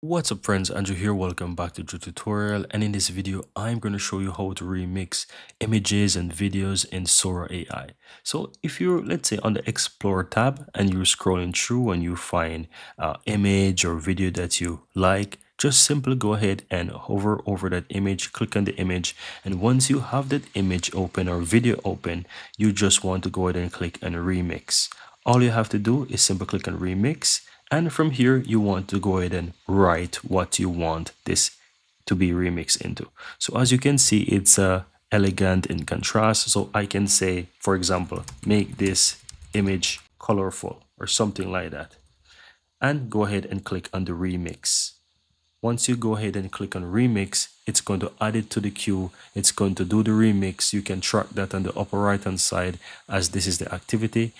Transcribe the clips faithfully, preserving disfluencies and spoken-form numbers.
What's up friends, Andrew here, welcome back to the tutorial, and in this video I'm going to show you how to remix images and videos in Sora A I. So if you're, let's say, on the Explore tab and you're scrolling through and you find an image or video that you like, just simply go ahead and hover over that image, click on the image, and once you have that image open or video open, you just want to go ahead and click on remix. All you have to do is simply click on remix. And from here, you want to go ahead and write what you want this to be remixed into. So as you can see, it's uh, elegant in contrast. So I can say, for example, make this image colorful or something like that. And go ahead and click on the remix. Once you go ahead and click on remix, it's going to add it to the queue. It's going to do the remix. You can track that on the upper right hand side as this is the activity.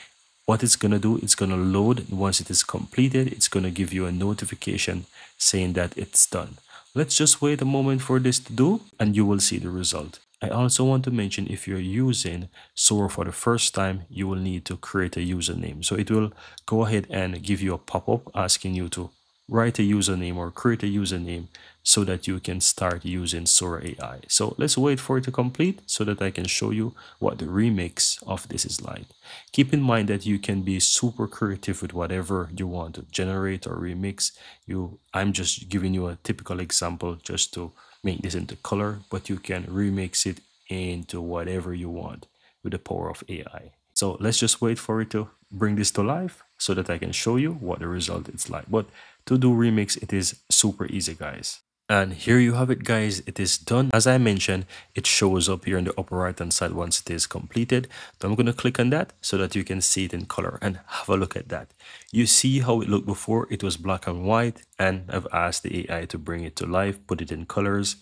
What it's going to do, it's going to load. Once it is completed, it's going to give you a notification saying that it's done. Let's just wait a moment for this to do and you will see the result. I also want to mention, if you're using Sora for the first time, you will need to create a username. So it will go ahead and give you a pop-up asking you to write a username or create a username so that you can start using Sora A I. So let's wait for it to complete so that I can show you what the remix of this is like. Keep in mind that you can be super creative with whatever you want to generate or remix. You, I'm just giving you a typical example just to make this into color, but you can remix it into whatever you want with the power of A I. So let's just wait for it to bring this to life so that I can show you what the result is like. But to do remix, it is super easy, guys. And here you have it, guys. It is done. As I mentioned, it shows up here in the upper right hand side once it is completed. So I'm going to click on that so that you can see it in color and have a look at that. You see how it looked before. It was black and white, and I've asked the A I to bring it to life, put it in colors,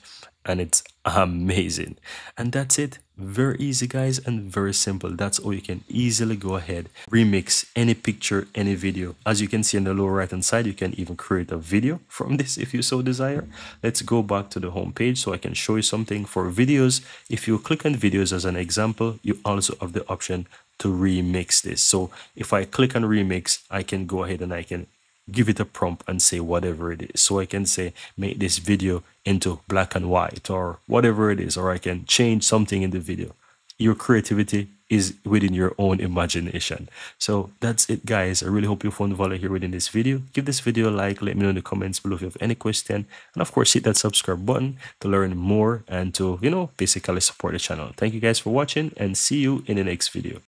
and it's amazing. And that's it. Very easy, guys, and very simple. That's how you can easily go ahead, remix any picture, any video. As you can see on the lower right hand side, you can even create a video from this if you so desire. Let's go back to the home page so I can show you something for videos. If you click on videos as an example, you also have the option to remix this. So if I click on remix, I can go ahead and I can give it a prompt and say whatever it is. So I can say, make this video into black and white or whatever it is, or I can change something in the video. Your creativity is within your own imagination. So that's it, guys. I really hope you found value here within this video. Give this video a like. Let me know in the comments below if you have any question. And of course, hit that subscribe button to learn more and to, you know, basically support the channel. Thank you guys for watching and see you in the next video.